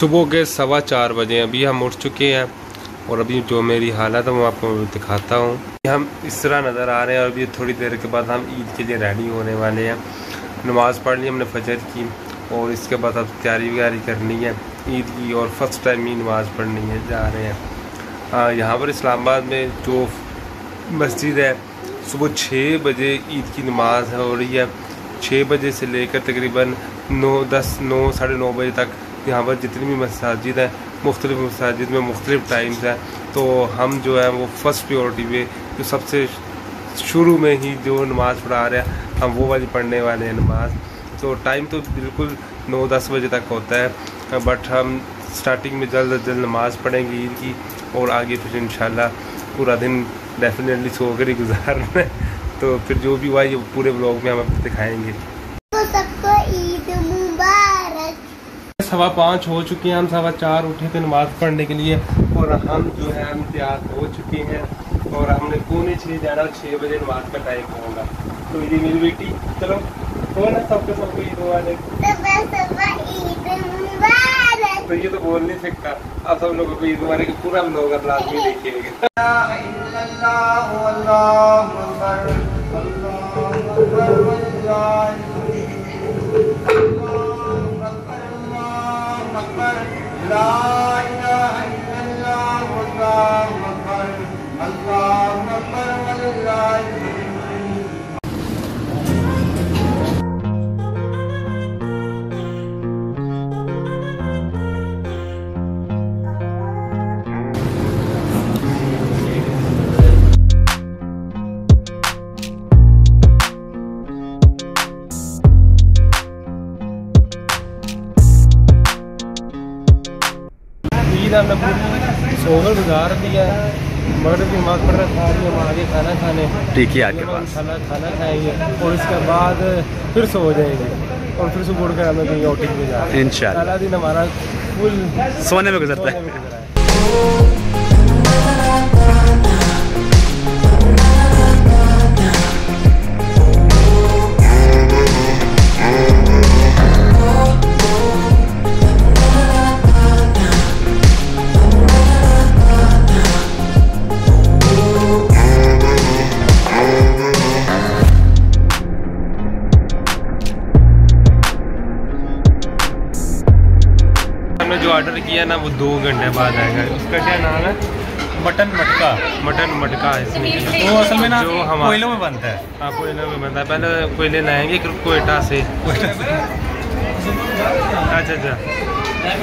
सुबह के 4:15 बजे अभी हम उठ चुके हैं और अभी जो मेरी हालत है वो आपको दिखाता हूँ। हम इस तरह नज़र आ रहे हैं और अभी थोड़ी देर के बाद हम ईद के लिए रेडी होने वाले हैं। नमाज़ पढ़ ली हमने फजर की और इसके बाद अब तैयारी वगैरह करनी है ईद की और फर्स्ट टाइम ही नमाज़ पढ़नी है। जा रहे हैं यहाँ पर इस्लामाबाद में जो मस्जिद है सुबह 6 बजे ईद की नमाज़ हो रही है। 6 बजे से लेकर तकरीबन 9, 10, 9, 9:30 बजे तक यहाँ पर जितनी भी मसाजिद हैं मुख्तलिफ मसाजिद में मुख्तलिफ टाइम्स हैं। तो हम जो है वो फर्स्ट प्योरिटी में जो सबसे शुरू में ही जो नमाज़ पढ़ा रहे हैं हम वो वाली पढ़ने वाले हैं नमाज। तो टाइम तो बिल्कुल 9-10 बजे तक होता है बट हम स्टार्टिंग में जल्द अज जल्द नमाज़ पढ़ेंगे ईद की और आगे फिर इंशाल्लाह पूरा दिन डेफिनेटली सोकर ही गुजारना है। तो फिर जो भी हुआ ये पूरे ब्लॉग में हम आपको दिखाएँगे। सबको ईद मुबारक। 5:15 हो चुके हैं, हम 4:15 उठे थे नमाज पढ़ने के लिए और हम जो है हम तैयार हो चुके हैं और हमने 5:45 जाना और 6 बजे नमाज का टाइम होगा। तो ये मेरी बेटी चलो हो ना सबको ईद मुबारक। तो ये तो बोल नहीं सकता, अब सब लोगों को ईद मुबारक पूरा ब्लॉग आप लास्ट में देखिएगा। हमने पूरी सोवर गुजार दिया है मगर की नमाज पढ़ रहा था। हम आगे खाना खाने ठीक है आगे खाना खाएंगे और इसके बाद फिर सो जाएंगे और फिर सुबह उठकर हमें कहीं आउटिंग में जा रहे हैं इंशाल्लाह। सारा दिन हमारा फुल सोने में गुजरता है। जो ऑर्डर किया ना वो 2 घंटे बाद आएगा। उसका क्या नाम है? मटन मटका। मटन मटका इसमें वो असल में ना कोयलों में बनता है। हाँ कोयलों में बनता है। पहले कोयले लाएंगे कोयटा से। अच्छा अच्छा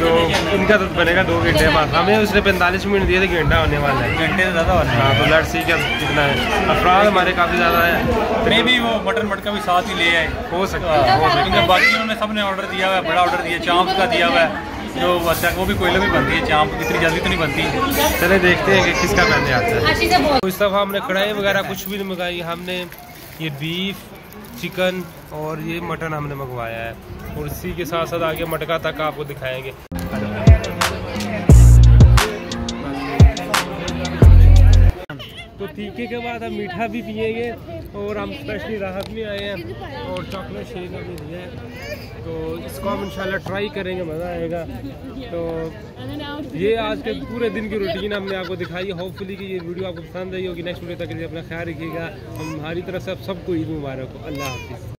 तो इनका तो बनेगा 2 घंटे बाद। हमें उसने 45 मिनट दिए थे, घंटा होने वाला है, घंटे से ज़्यादा होने वाला है। तो लड़ सी का कितना है अफराद हमारे काफ़ी ज़्यादा है। मे भी वो मटन मटका भी साथ ही ले आए हो सकता है। बाकी उन्होंने सबने ऑर्डर दिया हुआ है, बड़ा ऑर्डर दिया चाँप का दिया हुआ है जो बच्चा वो भी कोयले में बनती है। चाँप इतनी जल्दी तो नहीं बनती। चले देखते हैं कि किसका पहले आता है। इस दफ़ा हमने कढ़ाई वगैरह कुछ भी नहीं मंगाई। हमने ये बीफ चिकन और ये मटन हमने मंगवाया है और इसी के साथ साथ आगे मटका तक आपको दिखाएंगे। तो तीखे के बाद हम मीठा भी पिएंगे और हम स्पेशली राहत में आए हैं और चॉकलेट शेक भी दिया है। तो इसको हम इंशाल्लाह ट्राई करेंगे, मज़ा आएगा। तो ये आज के पूरे दिन की रूटीन हमने आपको दिखाई है। होपफुली कि ये वीडियो आपको पसंद आई होगी। नेक्स्ट वीडियो तक के लिए अपना ख्याल रखिएगा। हमारी तरफ से आप सबको ईद मुबारक हो। अल्लाह हाफिज़।